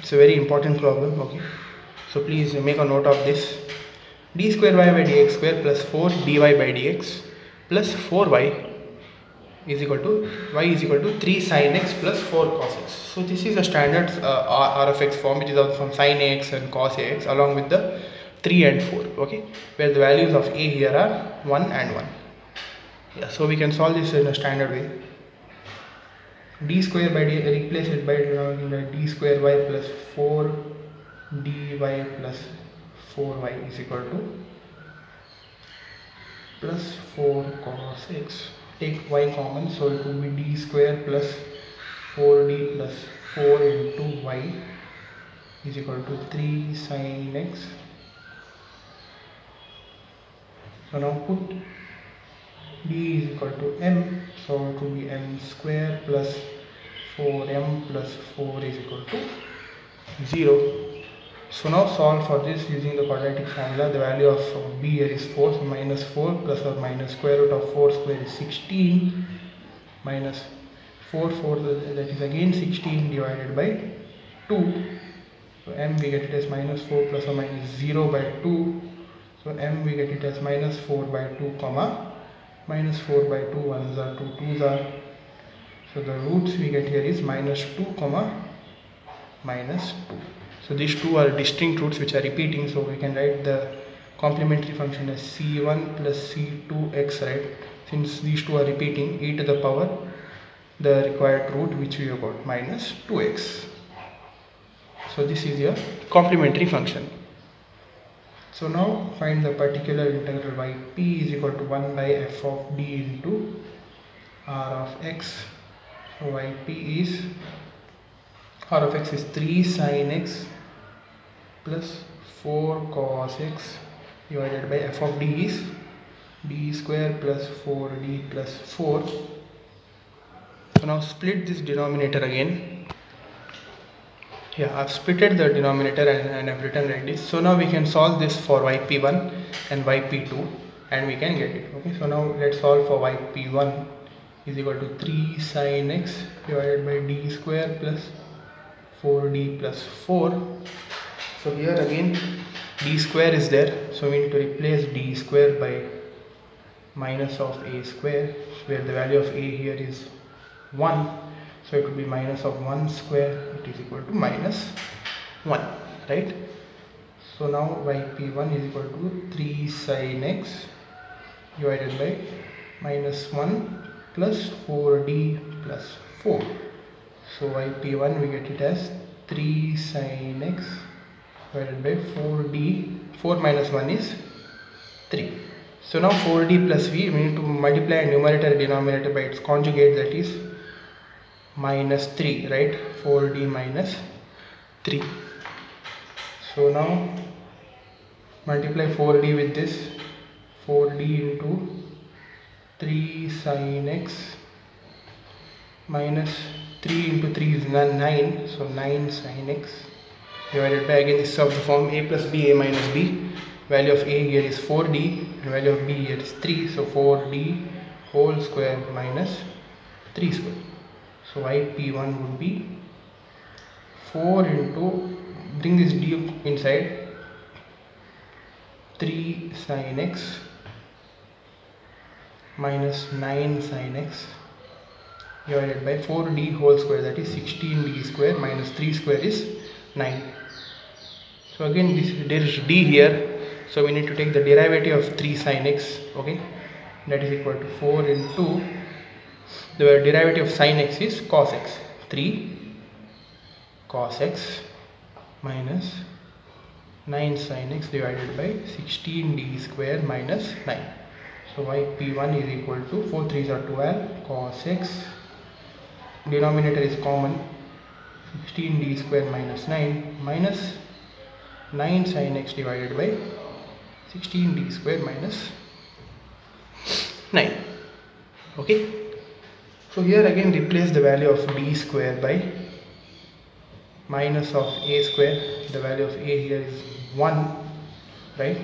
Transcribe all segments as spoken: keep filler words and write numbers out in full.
It's a very important problem, okay? So please make a note of this. d square y by dx square plus four dy by dx plus four y is equal to y is equal to three sin x plus four cos x. So this is a standard uh, R of x form, which is also from sin x and cos x along with the three and four, okay, where the values of a here are one and one. Yeah, so we can solve this in a standard way. D square by d, replace it by d square y plus four dy plus four y is equal to plus four cos x. Take y common, so it will be d square plus four d plus four into y is equal to three sin x. So now put d is equal to m, so it will be m square plus four m plus four is equal to zero. So now solve for this using the quadratic formula. The value of b here is four, so minus four plus or minus square root of four square is sixteen minus four, four that is again sixteen divided by two. So m we get it as minus four plus or minus zero by two. So m we get it as minus four by two comma minus four by two, ones are two, twos are. So the roots we get here is minus two comma minus two. So these two are distinct roots which are repeating, so we can write the complementary function as c one plus c two x, right? Since these two are repeating, e to the power the required root which we have got, minus two x. So this is your complementary function. So now find the particular integral by p is equal to one by f of d into r of x. So y p is r of x is three sin x plus four cos x divided by f of d is d square plus four d plus four. So now split this denominator again. Yeah, I've splitted the denominator and, and I've written like this. So now we can solve this for y p one and y p two and we can get it. Okay, so now let's solve for y p one is equal to three sin x divided by d square plus four d plus four. So here again d square is there, so we need to replace d square by minus of a square, where the value of a here is one, so it would be minus of one square, it is equal to minus one, right? So now y p one is equal to three sin x divided by minus one plus four d plus four. So y p one we get it as three sin x divided by four d, four minus one is three. So now four d plus v, we need to multiply numerator and denominator by its conjugate, that is minus three, right? four d minus three. So now multiply four d with this, four d into three sin x minus three into three is nine, so nine sin x divided by, again this is of the form a plus b, a minus b, value of a here is four d and value of b here is three, so four d whole square minus three square. So y p one would be four into, bring this d inside, three sin x minus nine sin x divided by four d whole square, that is sixteen d square minus three square is nine. So again this is d here, so we need to take the derivative of three sin x, okay, that is equal to four into, the derivative of sin x is cos x, three cos x minus nine sin x divided by sixteen d square minus nine. So y p one is equal to four threes are twelve cos x, denominator is common, sixteen d square minus nine minus nine sin x divided by sixteen d square minus nine. Okay, so here again replace the value of d square by minus of a square, the value of a here is one, right?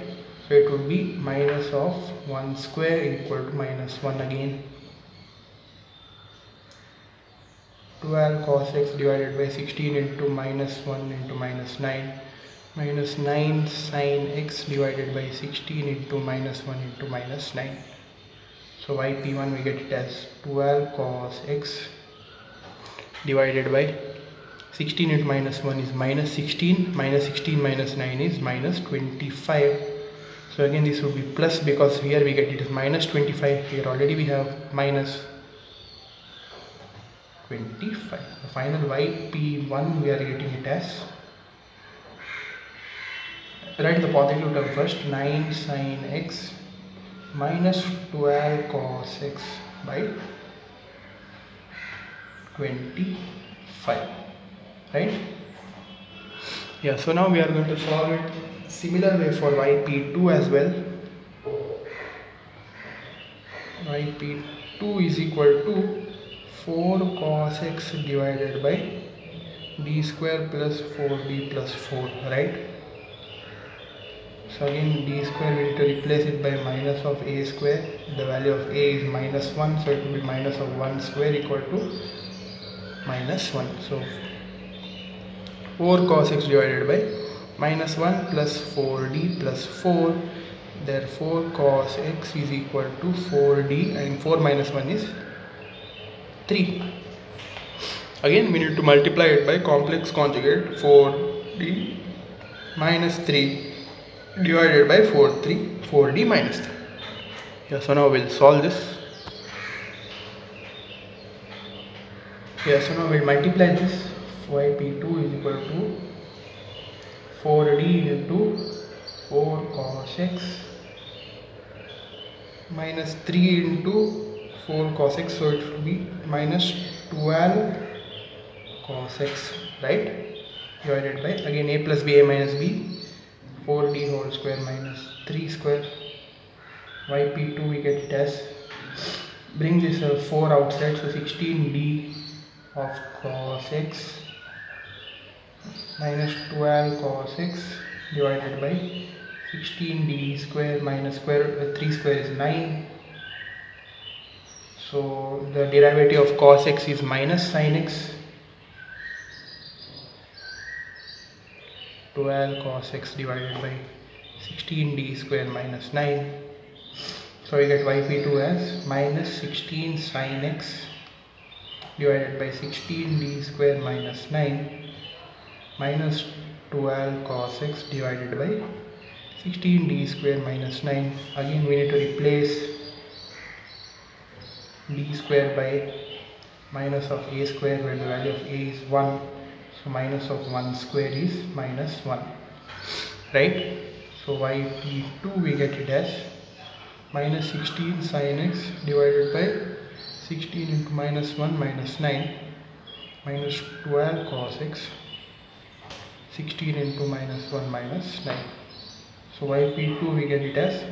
So it would be minus of one square equal to minus one again. twelve cos x divided by sixteen into minus one into minus nine, minus nine sin x divided by sixteen into minus one into minus nine. So by P one we get it as twelve cos x divided by sixteen into minus one is minus sixteen, minus sixteen minus nine is minus twenty-five. So again this would be plus, because here we get it as minus twenty-five, here already we have minus twenty-five. The final y P one we are getting it as, write the positive term first, nine sin x minus twelve cos x by twenty-five, right? Yeah, so now we are going to solve it similar way for y p two as well. y p two is equal to four cos x divided by d square plus four b plus four, right? So again d square will to replace it by minus of a square. The value of a is minus one, so it will be minus of one square equal to minus one. So four cos x divided by minus one plus four d plus four, therefore cos x is equal to four d, and four minus one is three. Again we need to multiply it by complex conjugate, four d minus three divided by four, three, four d minus three. Yeah, so now we'll solve this. Yeah, so now we'll multiply this. Y p two is equal to four d into four cos x minus three into four cos x, so it will be minus twelve cos x, right, divided by again a plus b, a minus b, four d whole square minus three square. Y p two we get it as, bring this uh, four outside, so sixteen d of cos x minus twelve cos x divided by sixteen d square minus square, three square is nine. So the derivative of cos x is minus sin x. twelve cos x divided by sixteen d square minus nine. So we get y p two as minus sixteen sin x divided by sixteen d square minus nine, minus twelve cos x divided by sixteen d square minus nine. Again we need to replace d square by minus of a square, where the value of a is one, so minus of one square is minus one, right? So y p two we get it as minus sixteen sin x divided by sixteen into minus one minus nine, minus twelve cos x, sixteen into minus one minus nine. So y p two we get it as,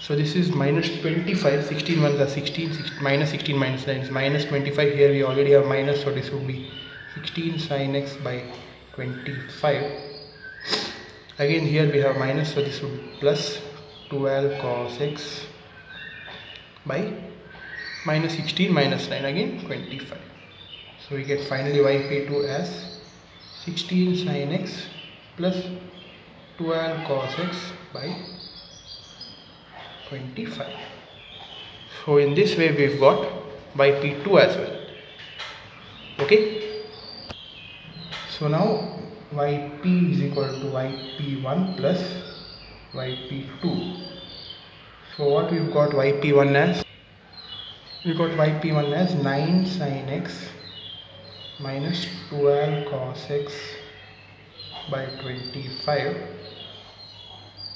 so this is minus twenty-five, sixteen ones are sixteen, six, minus sixteen minus nine is minus twenty-five, here we already have minus, so this would be sixteen sin x by twenty-five. Again here we have minus, so this would be plus twelve cos x by minus sixteen minus nine, again twenty-five. So we get finally y p two as sixteen sin x plus twelve cos x by twenty-five. So in this way we've got y p two as well. Okay. So now yp is equal to y p one plus y p two. So what we've got y p one as? We've got y p one as nine sin x minus twelve cos x by twenty-five,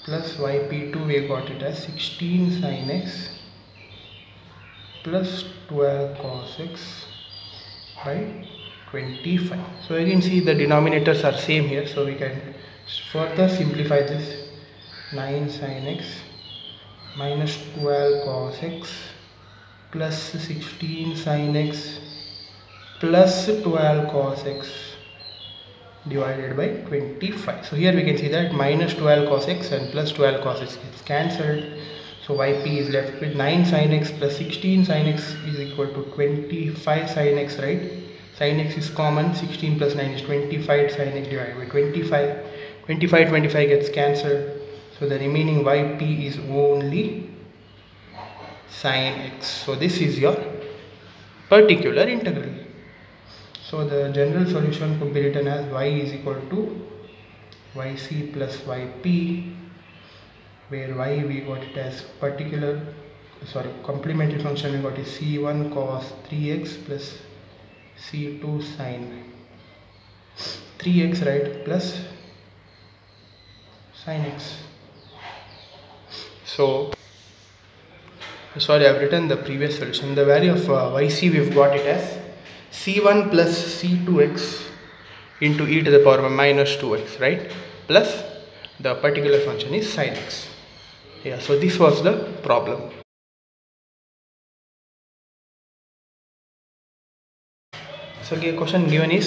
plus y p two we got it as sixteen sin x plus twelve cos x by twenty-five. So again see the denominators are same here, so we can further simplify this. nine sin x minus twelve cos x plus sixteen sin x plus twelve cos x divided by twenty-five. So here we can see that minus twelve cos x and plus twelve cos x gets cancelled. So yp is left with nine sin x plus sixteen sin x is equal to twenty-five sin x, right? Sin x is common. sixteen plus nine is twenty-five. Sin x divided by twenty-five. twenty-five, twenty-five gets cancelled. So the remaining yp is only sin x. So this is your particular integral. So the general solution could be written as y is equal to yc plus yp, where y we got it as particular, sorry, complementary function we got is c one cos three x plus c two sin three x, right, plus sin x. So sorry, I have written the previous solution. The value of uh, yc we've got it as c one plus c two x into e to the power of minus two x, right, plus the particular function is sin x. Yeah, so this was the problem. So the question given is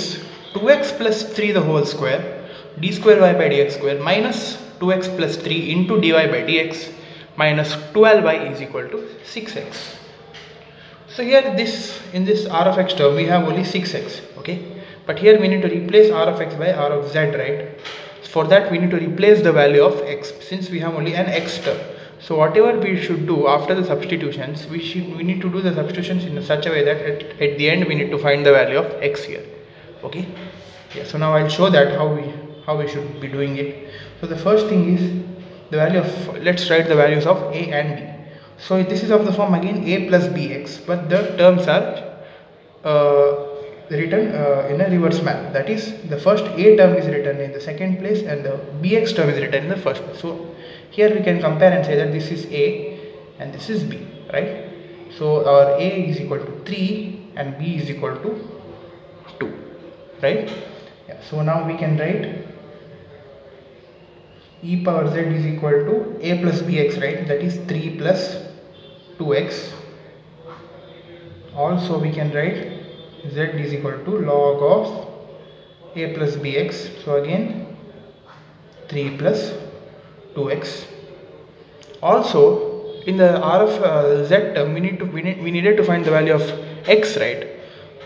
two x plus three the whole square d square y by dx square minus two x plus three into dy by dx minus twelve y is equal to six x. So here this in this r of x term we have only six x, okay, but here we need to replace r of x by r of z, right? For that we need to replace the value of x since we have only an x term. So whatever we should do after the substitutions, we should we need to do the substitutions in such a way that at, at the end we need to find the value of x here, okay? Yeah, so now I'll show that how we how we should be doing it. So the first thing is the value of, let's write the values of a and b. So this is of the form again a plus bx, but the terms are uh, written uh, in a reverse map. That is, the first a term is written in the second place and the bx term is written in the first place. So here we can compare and say that this is a and this is b, right? So our a is equal to three and b is equal to two, right? Yeah, so now we can write e power z is equal to a plus bx, right? That is three plus two x. Also we can write z is equal to log of a plus bx. So again three plus two x. Also in the r of uh, z term we need to we, need, we needed to find the value of x, right?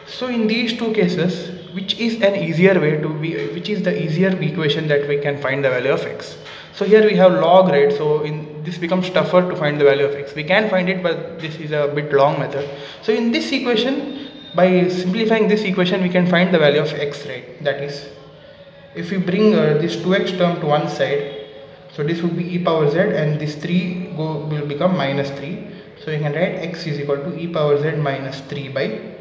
So in these two cases, which is an easier way to be, which is the easier equation that we can find the value of x. So here we have log, right? So in this becomes tougher to find the value of x. We can find it, but this is a bit long method. So in this equation, by simplifying this equation, we can find the value of x, right? That is, if we bring uh, this two x term to one side, so this would be e power z and this three go, will become minus three. So you can write x is equal to e power z minus three by.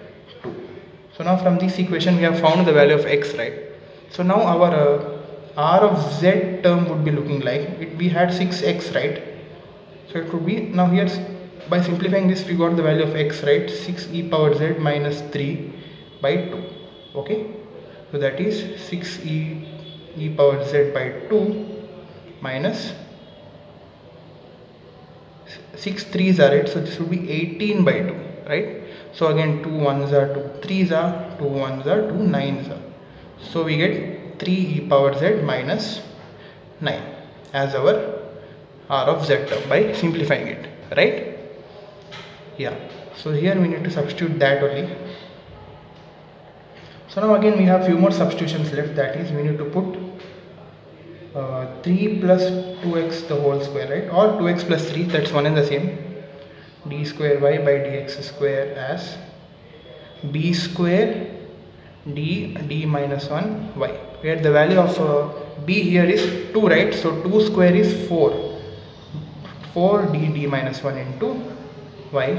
So now from this equation we have found the value of x, right? So now our uh, r of z term would be looking like, it, we had six x, right? So it would be, now here by simplifying this we got the value of x, right? six e power z minus three by two, okay? So that is six e, e power z by two minus six threes are it, so this would be eighteen by two, right? So again two ones are two threes are, two ones are two nines are. So we get three e power z minus nine as our r of z term by simplifying it, right? Yeah, so here we need to substitute that only. So now again we have few more substitutions left, that is we need to put uh, three plus two x the whole square, right? Or two x plus three, that's one and the same. d square y by dx square as b square d d minus one y, where the value of uh, b here is two, right? So two square is four, four d d minus one into y.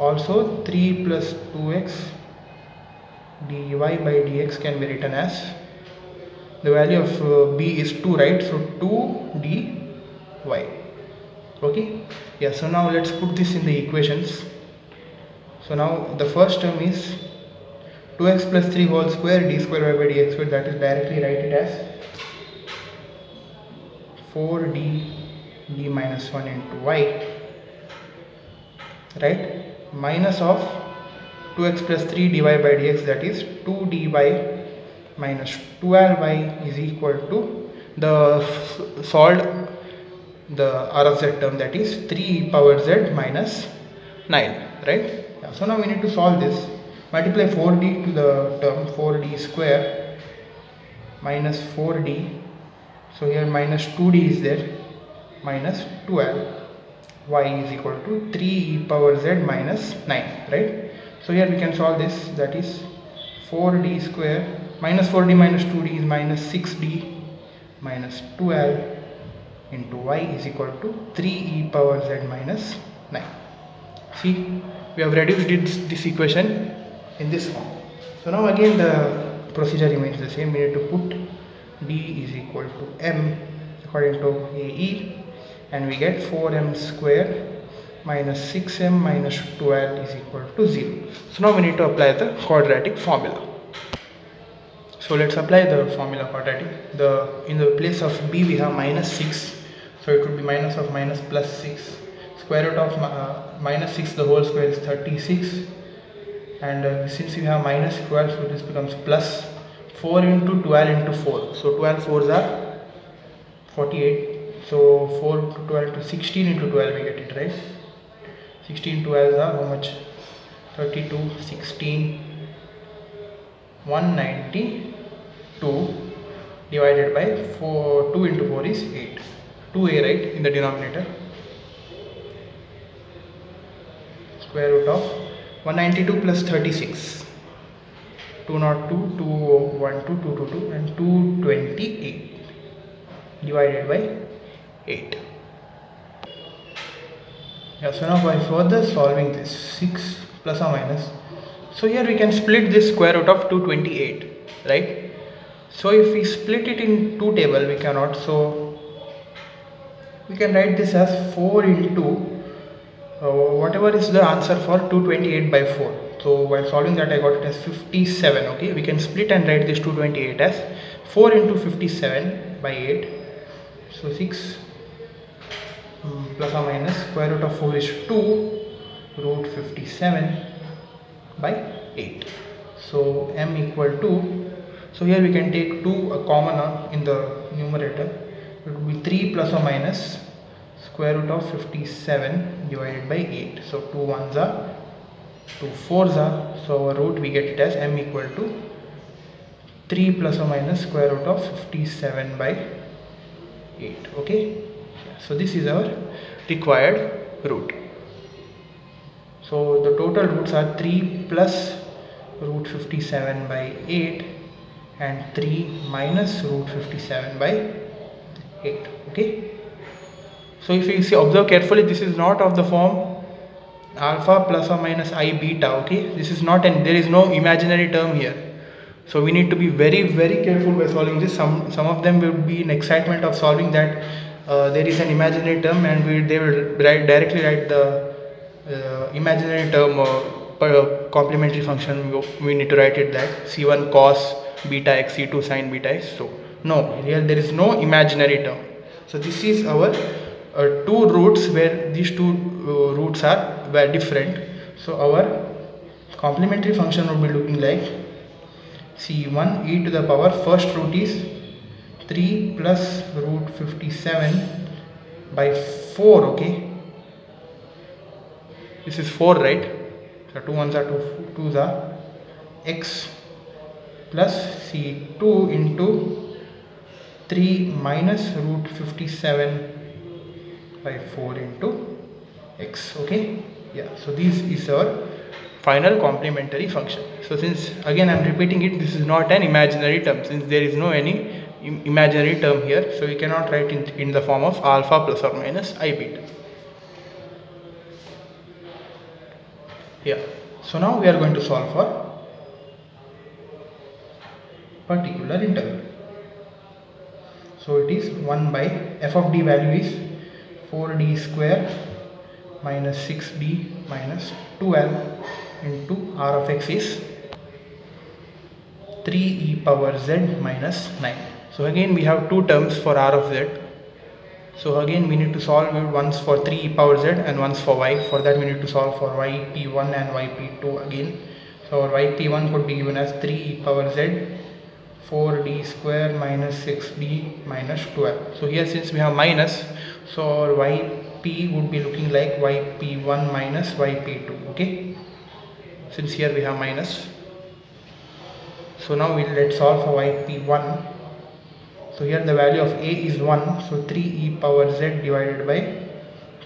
Also three plus two x dy by dx can be written as, the value of uh, b is two, right? So two d y, okay? Yeah, so now let's put this in the equations. So now the first term is two x plus three whole square d square y by dx square, that is directly write it as four d d minus one into y, right, minus of two x plus three dy by dx, that is two dy minus twelve y is equal to the solved the r of z term, that is three e power z minus nine, right? Yeah, so now we need to solve this. multiply four d to the term four d square minus four d, so here minus two d is there, minus twelve. Y is equal to three e power z minus nine, right? So here we can solve this, that is four d square minus four d minus two d is minus six d minus twelve into y is equal to three e power z minus nine. See, we have reduced this, this equation in this form. So now again the procedure remains the same. We need to put d is equal to m according to A E, and we get four m square minus six m minus twelve is equal to zero. So now we need to apply the quadratic formula. So let's apply the formula quadratic. The in the place of b we have minus six, so it would be minus of minus plus six. Square root of uh, minus six the whole square is thirty-six, and uh, since we have minus twelve, so this becomes plus four into twelve into four. So twelve fours are forty-eight. So four to twelve to sixteen into twelve, we get it, right? sixteen twelve are how much? thirty-two, sixteen, one ninety-two divided by four, two into four is eight. two a, right, in the denominator. Square root of one ninety-two plus thirty-six. two hundred two, two hundred twelve, two hundred twenty-two and two hundred twenty-eight divided by eight. Yeah, so now by further solving this, six plus or minus, so here we can split this square root of two hundred twenty-eight, right? So if we split it in two table, we cannot, so we can write this as four into uh, whatever is the answer for two hundred twenty-eight by four. So while solving that, I got it as fifty-seven. Okay, we can split and write this two hundred twenty-eight as four into fifty-seven by eight. So six um, plus or minus square root of four is two root fifty-seven by eight. So m equal to, so here we can take two a common uh, in the numerator. It would be three plus or minus square root of fifty-seven divided by eight. So two ones are, two fours are, so our root we get it as m equal to three plus or minus square root of fifty-seven by eight. eight. Okay, so this is our required root. So the total roots are three plus root fifty-seven by eight and three minus root fifty-seven by eight. Okay, so if you see, observe carefully, this is not of the form alpha plus or minus I beta. Okay, this is not, and there is no imaginary term here. So we need to be very very careful by solving this. Some some of them will be in excitement of solving that uh, there is an imaginary term, and we, they will write, directly write the uh, imaginary term or uh, complementary function. We need to write it that c one cos beta x, c two sin beta x. So no, here there is no imaginary term. So this is our uh, two roots where these two uh, roots are were different. So our complementary function would be looking like c one e to the power, first root is three plus root fifty-seven by four. Okay, this is four, right? So two ones are, two twos are, x plus c two into three minus root fifty-seven by four into x. Okay, yeah, so this is our final complementary function. So since, again I am repeating it, this is not an imaginary term, since there is no any im imaginary term here, so we cannot write it in the form of alpha plus or minus I beta. Yeah, so now we are going to solve for particular integral. So it is one by f of d value is four d square minus six d minus twelve into r of x is three e power z minus nine. So again we have two terms for r of z, so again we need to solve it, once for three e power z and once for y. For that we need to solve for y p one and y p two again. So our y p one could be given as three e power z four d square minus six d minus twelve. So here since we have minus, so our y p would be looking like y p one minus y p two. Okay, since here we have minus. So now we let's solve for y p one. So here the value of a is one, so three e power z divided by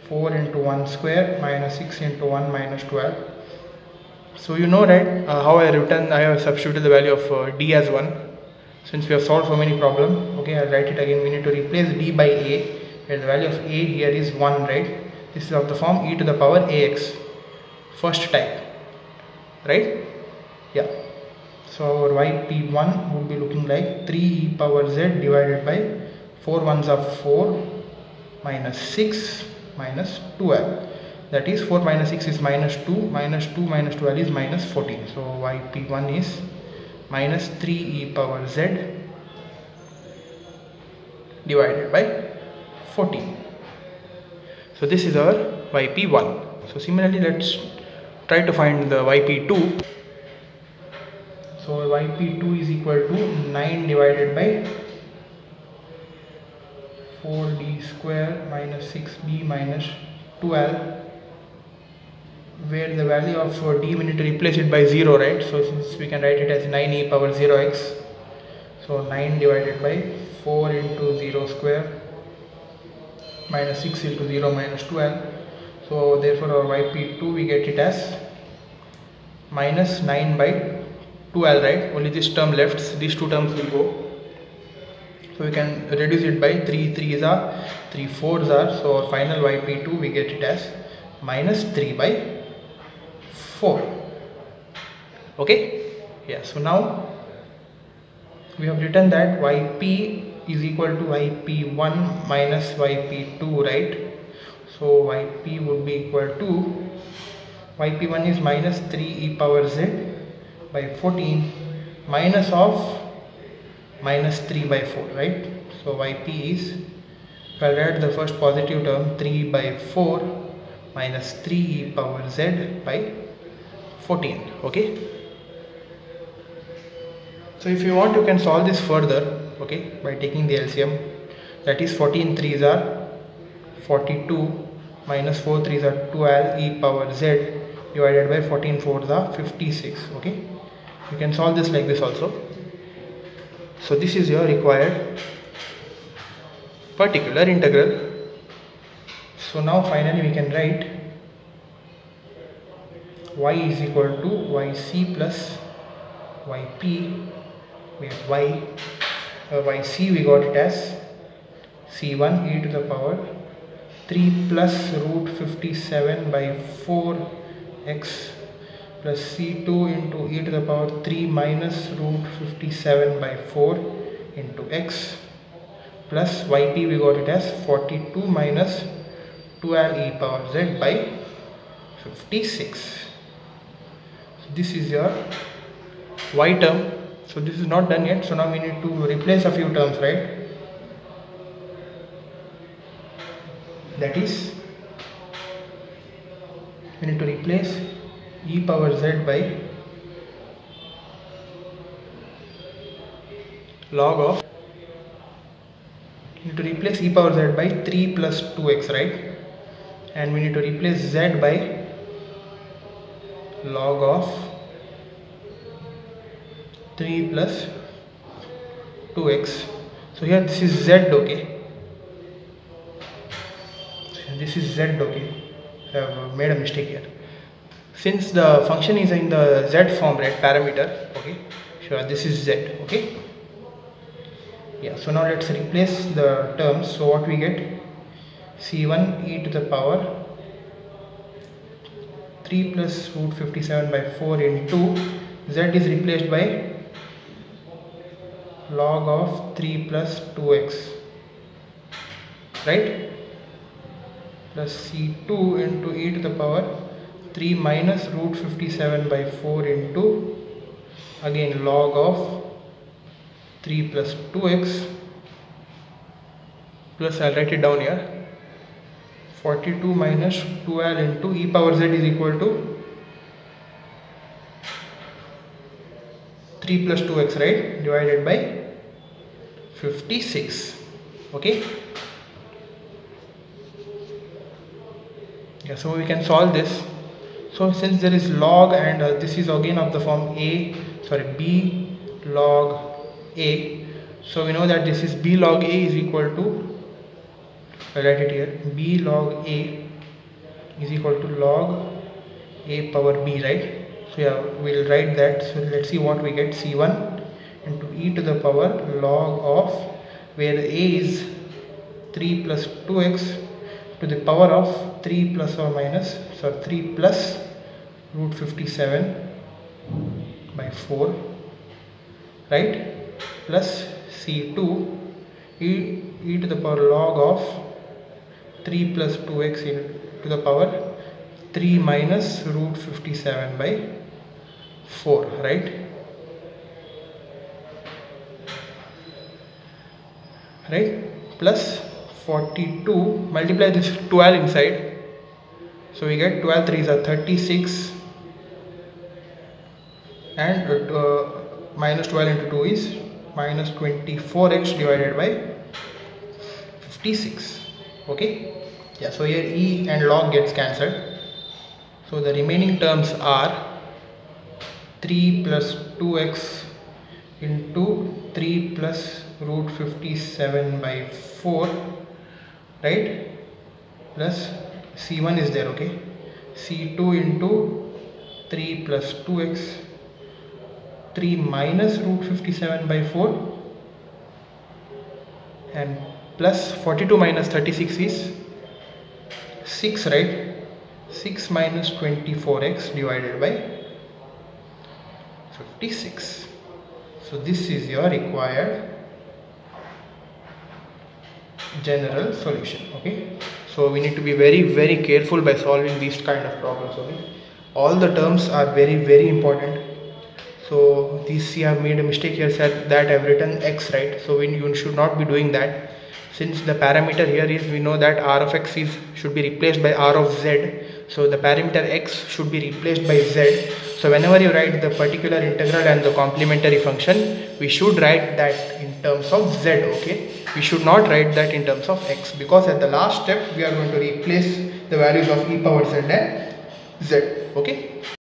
four into one square minus six into one minus twelve. So you know, right, uh, how I written, I have substituted the value of uh, d as one. Since we have solved so many problems, okay, I'll write it again. We need to replace d by a, and the value of a here is one, right? This is of the form e to the power ax, first type, right? Yeah. So our y p one would be looking like three e power z divided by four ones are four minus six minus twelve. That is four minus six is minus two, minus two minus twelve is minus fourteen. So y p one is minus three e power z divided by fourteen. So this is our y p one. So similarly, let's try to find the y p two. So y p two is equal to nine divided by four d square minus six b minus twelve, where the value of d we need to replace it by zero, right? So since we can write it as nine e power zero x. So nine divided by four into zero square minus six into zero minus twelve. So therefore our y p two we get it as minus nine by twelve, right? Only this term left, these two terms will go. So we can reduce it by three threes are, three fours are. So our final y p two we get it as minus three by four. Okay, yeah. So now we have written that yp is equal to y p one minus y p two, right? So yp would be equal to, y p one is minus three e power z by fourteen minus of minus three by four, right? So yp is, if I add the first positive term, three by four minus three e power z by fourteen. Okay, so if you want, you can solve this further, okay, by taking the L C M. That is fourteen threes are forty-two minus four threes are twelve e power z divided by fourteen fours are fifty-six. Okay, you can solve this like this also. So this is your required particular integral. So now finally we can write y is equal to yc plus yp, with y Uh, yc we got it as c one e to the power three plus root fifty-seven by four x plus c two into e to the power three minus root fifty-seven by four into x, plus yp we got it as forty-two minus twelve e power z by fifty-six. So this is your y term. So this is not done yet. So now we need to replace a few terms, right? That is, we need to replace e power z by log of, we need to replace e power z by three plus two x, right? And we need to replace z by log of three plus two x. So here this is z, okay, this is z, okay, I have made a mistake here. Since the function is in the z form, right, parameter, okay, sure, this is z, okay, yeah. So now let's replace the terms. So what we get, c one e to the power three plus root fifty-seven by four into z is replaced by log of three plus two x, right, plus c two into e to the power three minus root fifty-seven by four into again log of three plus two x, plus I'll write it down here, forty-two minus twelve into e power z is equal to three plus two x, right, divided by fifty-six. Okay, yeah, so we can solve this. So since there is log and uh, this is again of the form a sorry b log a, so we know that this is b log a is equal to, I'll write it here, b log a is equal to log a power b, right? So yeah, we'll write that. So let's see what we get. C one into e to the power log of, where a is three plus two x to the power of three plus or minus, so three plus root fifty-seven by four, right, plus c two e, e to the power log of three plus two x in, to the power three minus root fifty-seven by four, right? Right, plus forty-two, multiply this twelve inside, so we get twelve threes are thirty-six, and uh, minus twelve into two is minus twenty-four x divided by fifty-six. Okay, yeah, so here e and log gets cancelled, so the remaining terms are three plus two x into three plus root fifty-seven by four, right, plus c one is there, okay, c two into three plus two x, three minus root fifty-seven by four, and plus forty-two minus thirty-six is six, right, six minus twenty-four x divided by fifty-six. So this is your required general solution. Okay, so we need to be very very careful by solving these kind of problems. Okay, all the terms are very very important. So this, see, I have made a mistake here, said that I have written x, right? So we, you should not be doing that, since the parameter here is, we know that r of x is should be replaced by r of z, so the parameter x should be replaced by z. So whenever you write the particular integral and the complementary function, we should write that in terms of z. Okay, we should not write that in terms of x, because at the last step we are going to replace the values of e power z and z. Okay.